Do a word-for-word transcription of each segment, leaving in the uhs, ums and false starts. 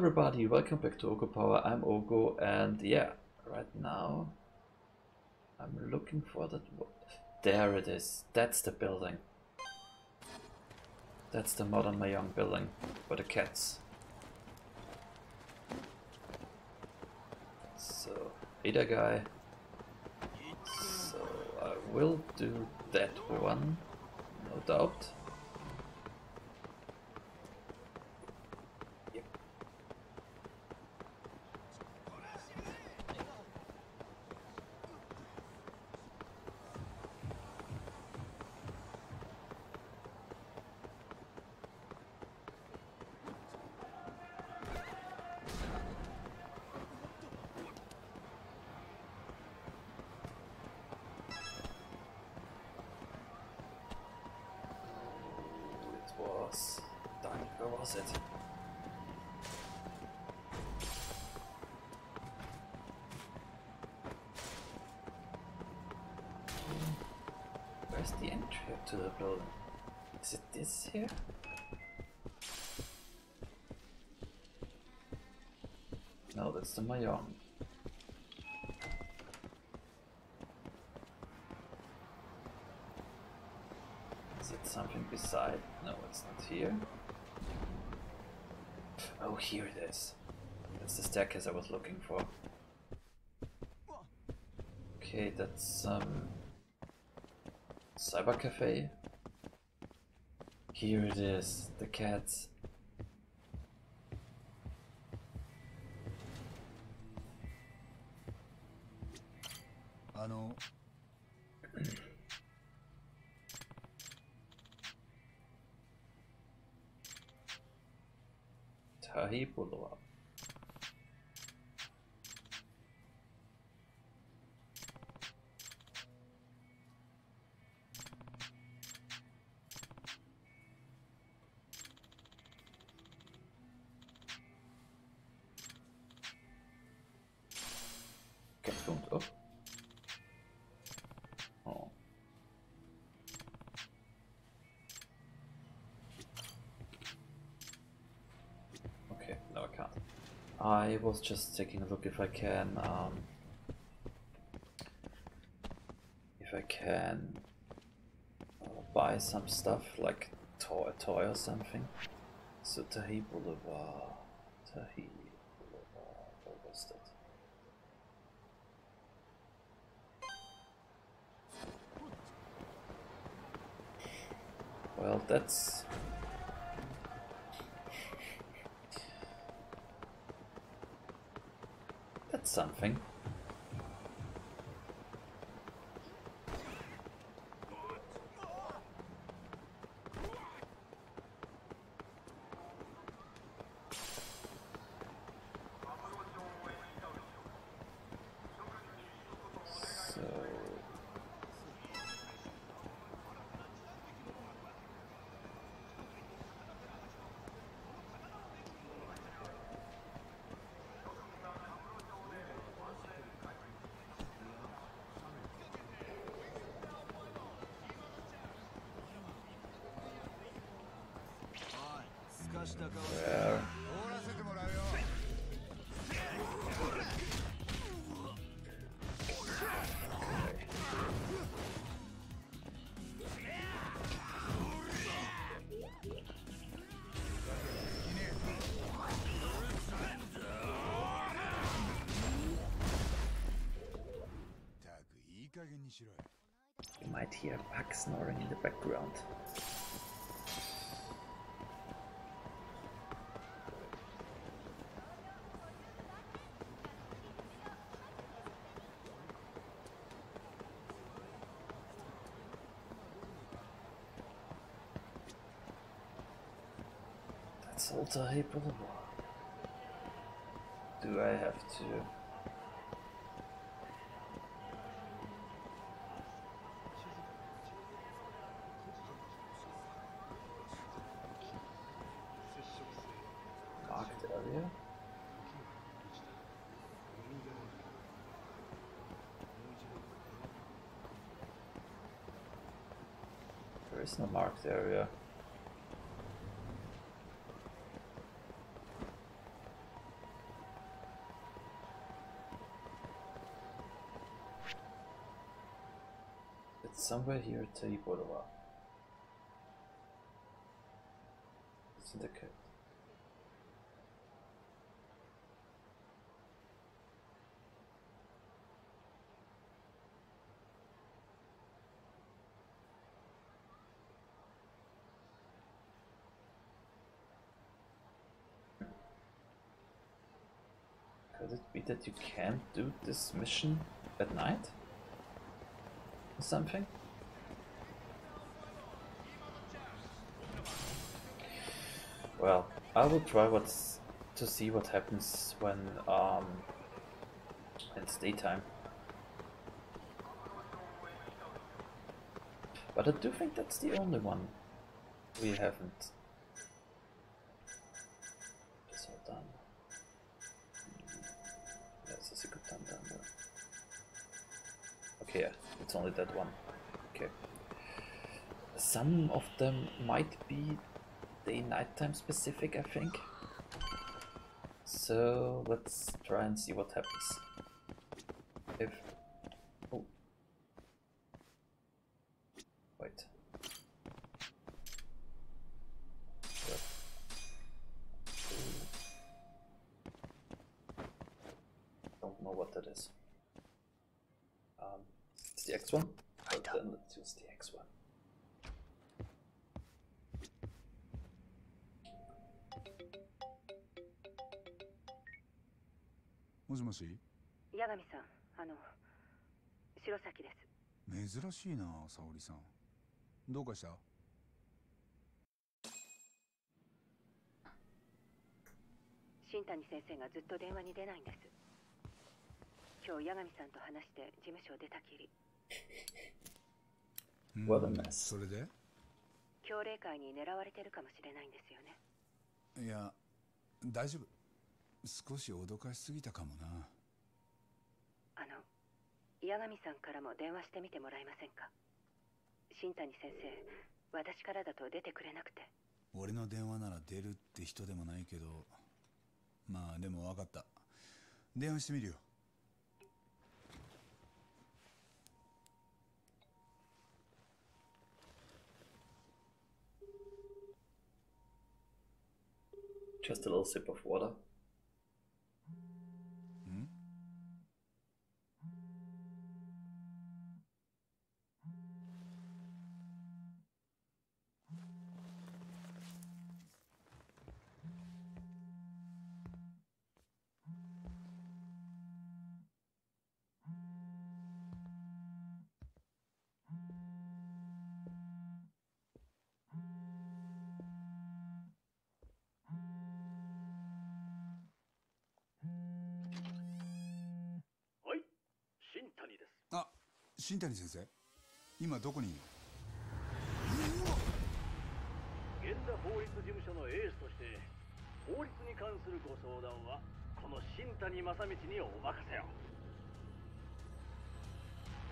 everybody, welcome back to Ogo Power. I'm Ogo, and yeah, right now I'm looking for that. There it is. That's the building. That's the modern Mayong building for the cats. So, either guy. So, I will do that one, no doubt. Mayong. Is it something beside? No, it's not here. Oh, here it is. That's the staircase I was looking for. Okay, that's um, Cyber Cafe. Here it is, the cats. Tahib Boulevard. I was just taking a look if I can, um, if I can uh, buy some stuff like toy, a toy or something. So Tahib Boulevard, Tahib Boulevard, what was that? Well, that's. Something. So there. You might hear a pug snoring in the background. Tahib Boulevard. Do I have to? Marked area? There is no marked area. somewhere here at Tahib Boulevard. It's in the cave. Could it be that you can't do this mission at night? Or something? Well, I will try what's to see what happens when um it's daytime. But I do think that's the only one we haven't. Okay, yeah, it's only that one. Okay. Some of them might be day-nighttime specific, I think. So let's try and see what happens. If oh, wait. Don't know what that is. Um. The X one? But then let's use the X one. Moshi? Yagami-san, ano, Shirozaki desu. 珍しいな、Saori-san. どうかした? Shintani-sensei がずっと電話に出ないんです。今日、Yagami-san と話して事務所を出たきり。 What a mess. それで強霊界に狙われてるかもしれないんですよね。いや、大丈夫。少し脅かしすぎたかもな。あの、八神さんからも電話してみてもらえませんか。新谷先生、私からだと出てくれなくて。俺の電話なら出るって人でもないけど、まあでも分かった。電話してみるよ。 Just a little sip of water. Hmm? Shintani 先生、今どこにいる？現座法律事務所のエースとして法律に関するご相談はこの新谷正道にお任せよ。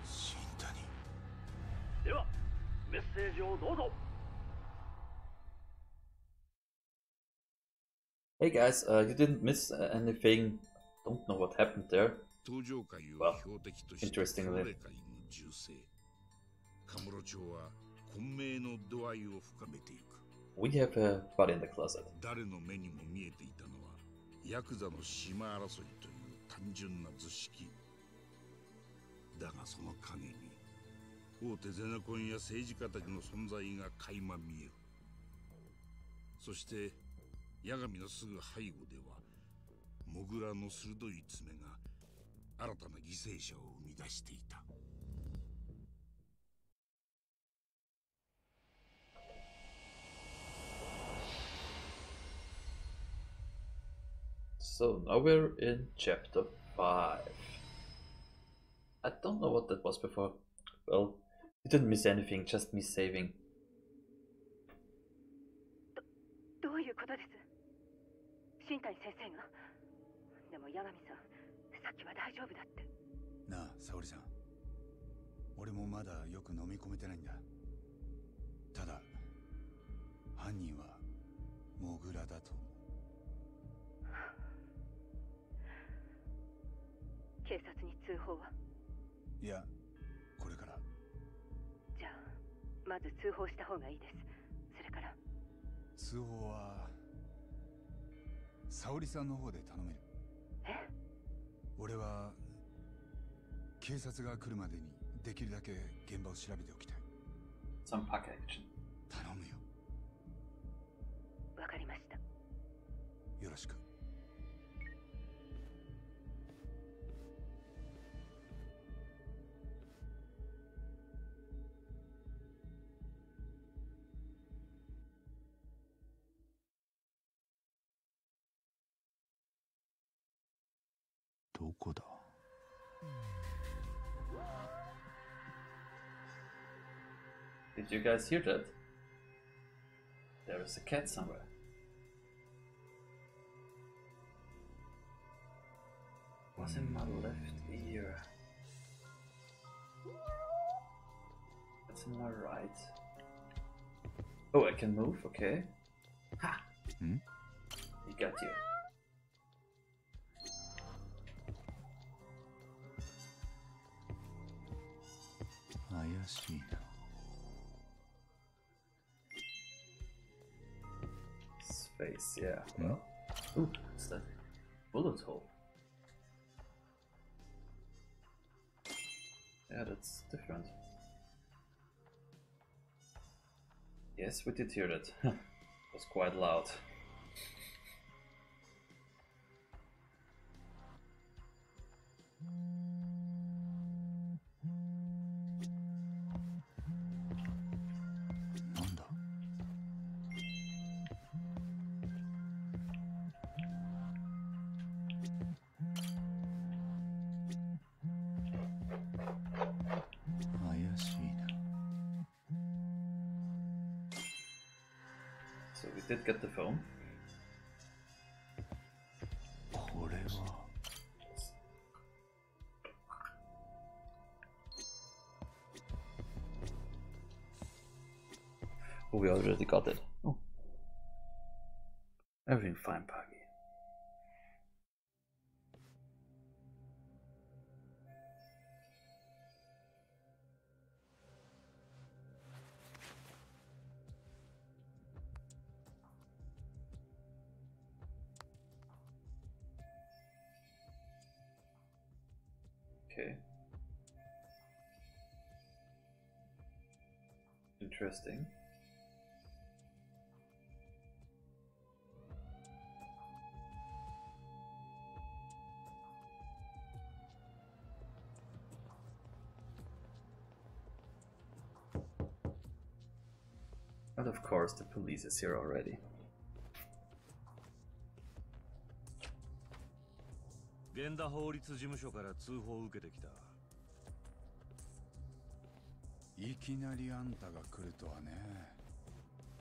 新谷。ではメッセージをどうぞ。Hey guys, uh, you didn't miss anything. Don't know what happened there. Well, interestingly. 銃声。カムロ町は混迷の度合いを深めていく。We have a body in the closet. 誰の目にも見えていたのはヤクザの島争いという単純な図式。だがその陰に大手ゼナコンや政治家たちの存在が垣間見える。そしてヤガミのすぐ背後ではモグラの鋭い爪が新たな犠牲者を生み出していた。 So now we're in chapter five. I don't know what that was before. Well, you didn't miss anything, just me saving. What? 警察に通報は？いや、これからまず通報した方がいいです。それから通報は沙織さんの方で頼める。え？俺は警察が来るまでにできるだけ現場を調べておきたい。Some package。頼むよ。わかりました。よろしく。どこだ？Did you guys hear that? There is a cat somewhere. What's in my left ear? What's in my right? Oh, I can move, okay. Ha! Hmm? He got you. Space, yeah. Well, ooh, what's that? Bullet hole. Yeah, that's different. Yes, we did hear that. It was quite loud. Did get the phone. Oh, we already got it. Oh. Everything fine, Puggy. Interesting. And of course, the police is here already. Genda Horitsu Jimusho kara tsuhou o ukete kita. いきなりあんたが来るとはね、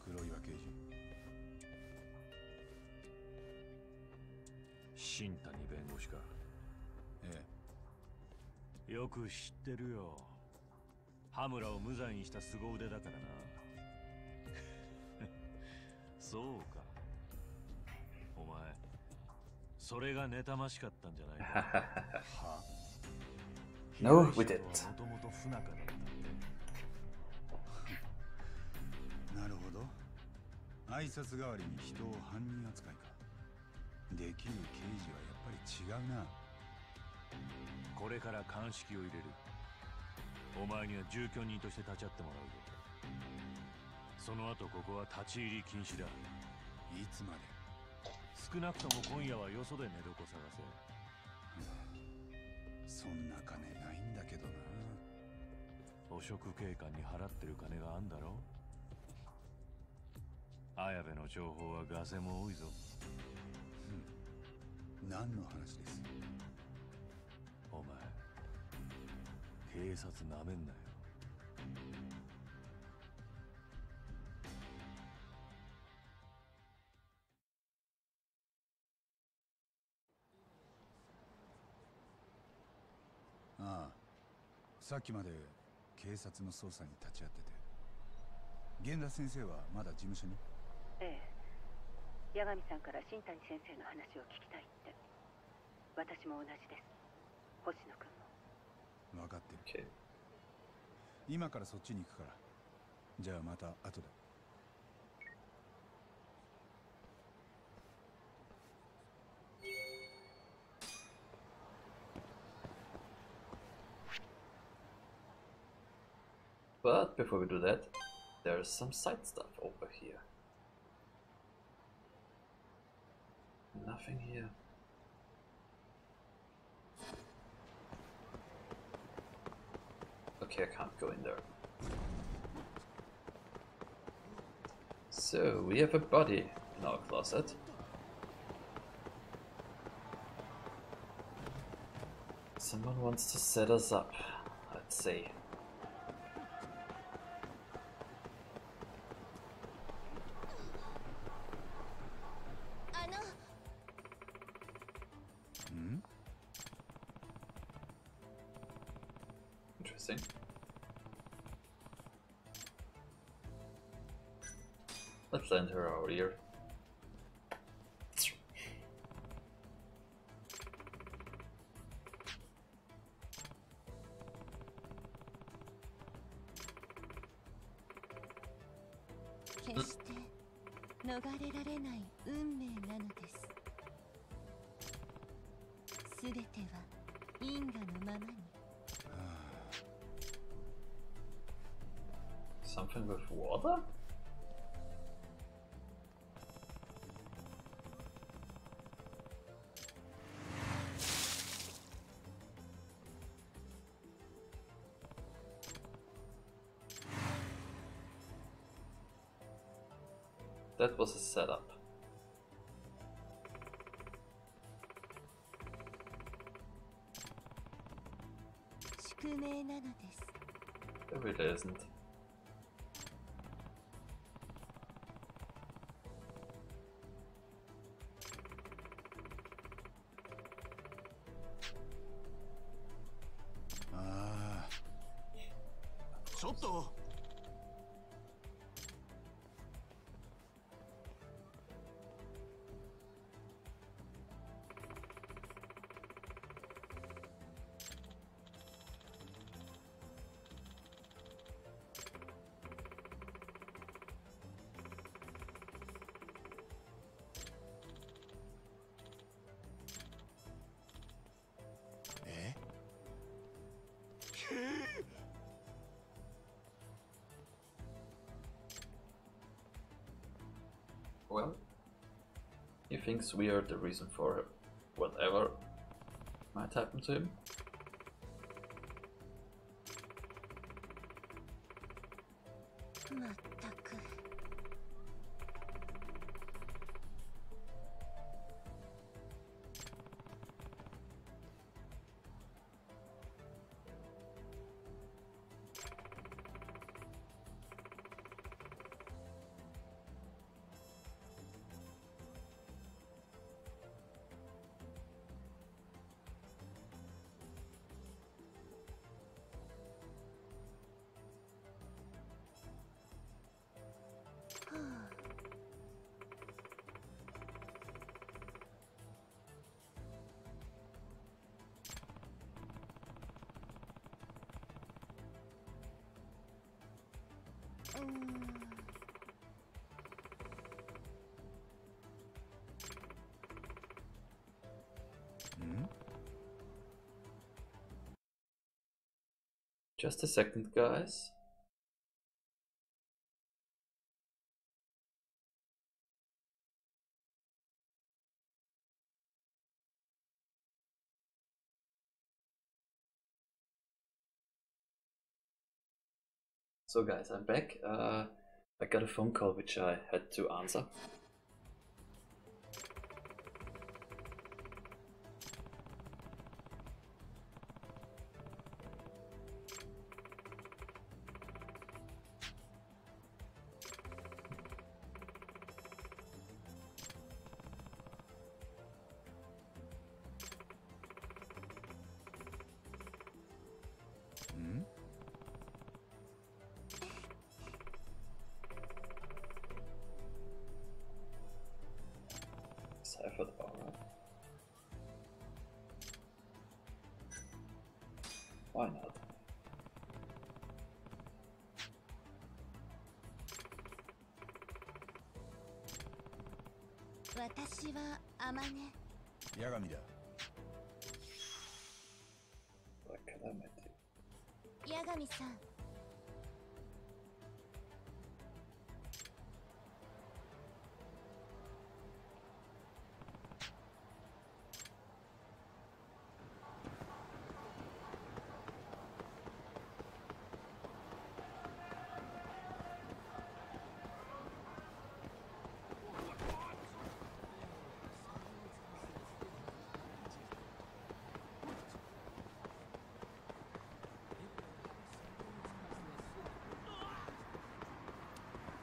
黒岩刑事。新谷弁護士か。ええ。よく知ってるよ。ハムラを無罪にした凄腕だからな。そうか。お前、それが妬ましかったんじゃないか。No, we didn't. なるほど。挨拶代わりに人を犯人扱いか。できる刑事はやっぱり違うな。これから鑑識を入れる。お前には住居人として立ち会ってもらうよ。その後ここは立ち入り禁止だ。いつまで？少なくとも今夜はよそで寝床探せ。そんな金ないんだけどな。汚職警官に払ってる金があんだろ。 綾部の情報はガセも多いぞ。何の話です？お前、警察なめんなよ。ああ、さっきまで警察の捜査に立ち会ってて。源田先生はまだ事務所に？ ええ、八神さんから新谷先生の話を聞きたいって。私も同じです。星野君も。分かってる。今からそっちに行くから。じゃあまた後で。But before we do that, there's some side stuff over here. Nothing here. Okay, I can't go in there. So, we have a body in our closet. Someone wants to set us up, I'd say. Lend her our ear. Something with water? That was a setup. There really isn't. Well, he thinks we are the reason for whatever might happen to him. Just a second, guys. So guys, I'm back. Uh, I got a phone call which I had to answer. Why not? 私はAmane Yagamiだ。Yagamiさん。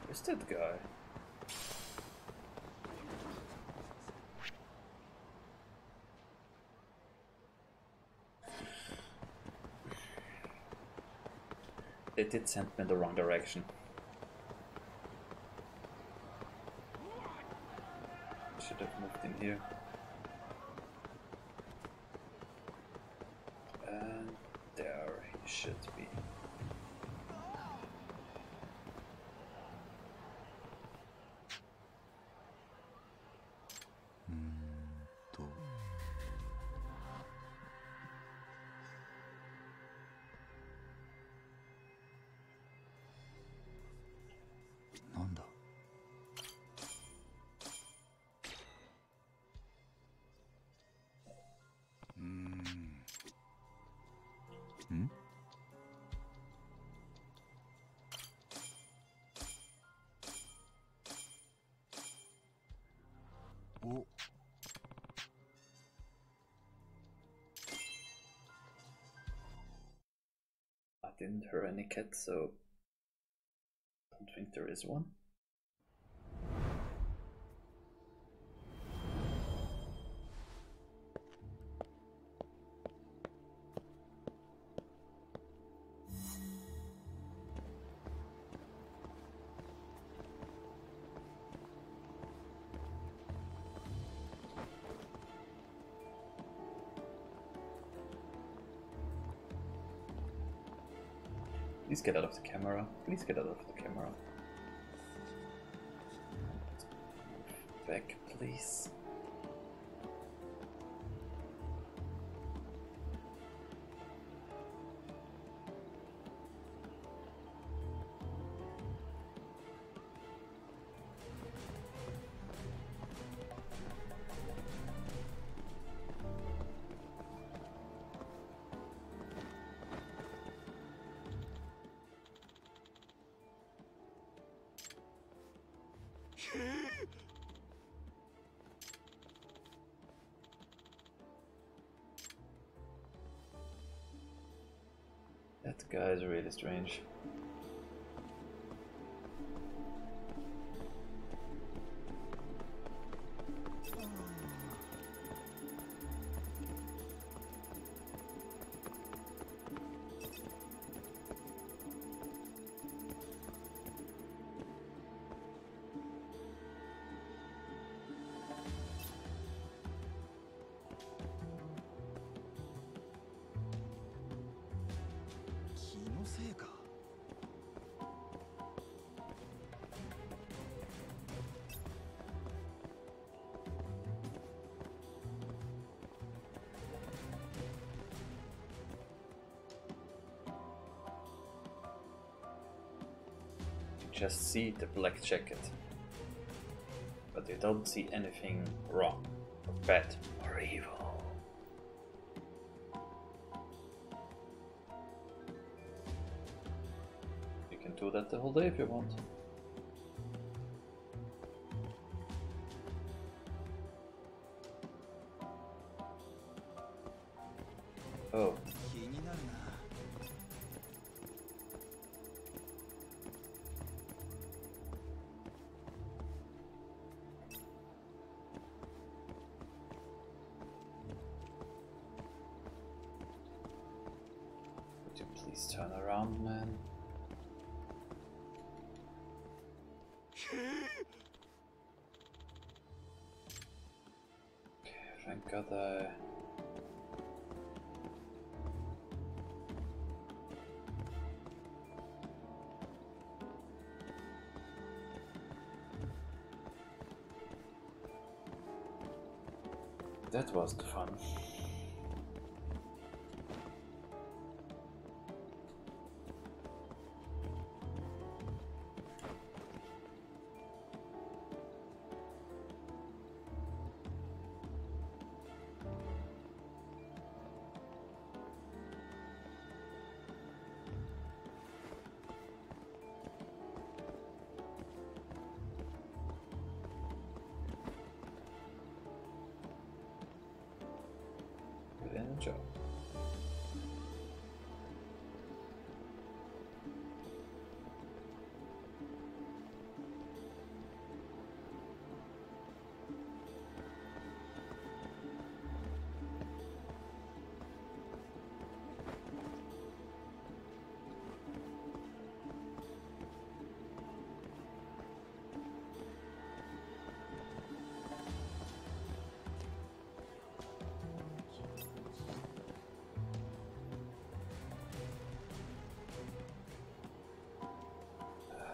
It's that guy. They did send me in the wrong direction. Should have moved in here. And there he should be. I didn't hear any cat, so I don't think there is one. Please get out of the camera. Please get out of the camera. Back, please. That guy is really strange. Just see the black jacket, but you don't see anything wrong or bad or evil. You can do that the whole day if you want. Oh. Please turn around, man. Okay, thank God I... that was fun.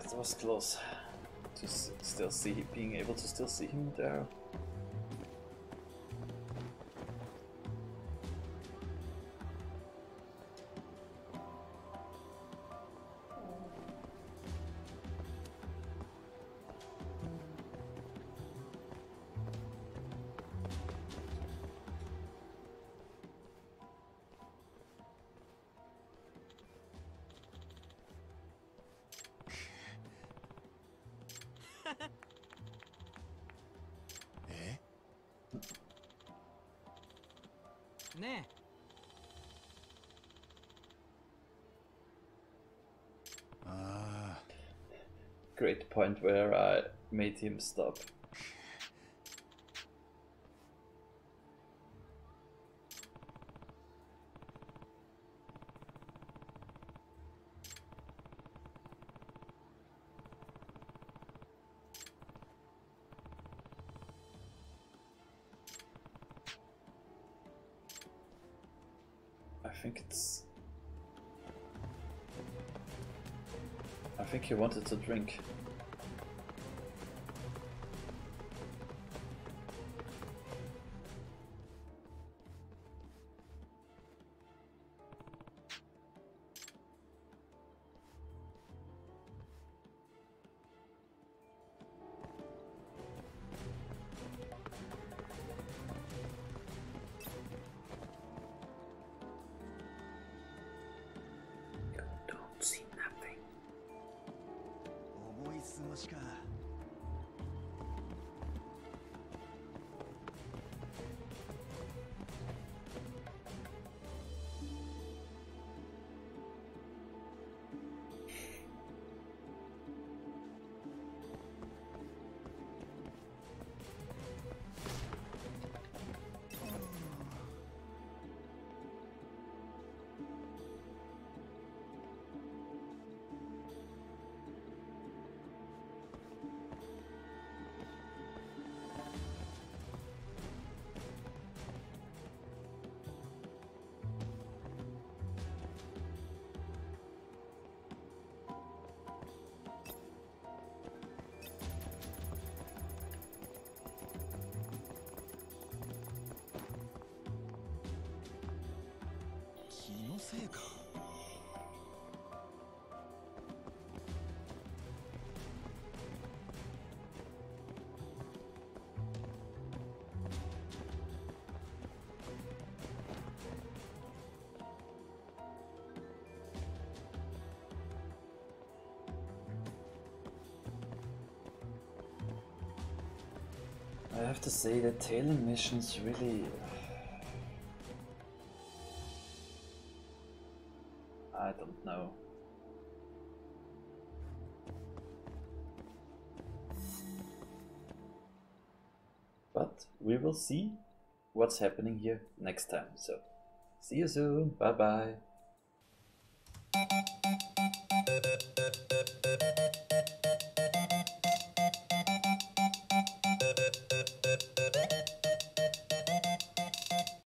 That was close to still see, being able to still see him there. Great point where I made him stop. I think it's... I think he wanted to drink. I have to say that tailing missions really... I don't know. But we will see what's happening here next time. So, see you soon. Bye bye.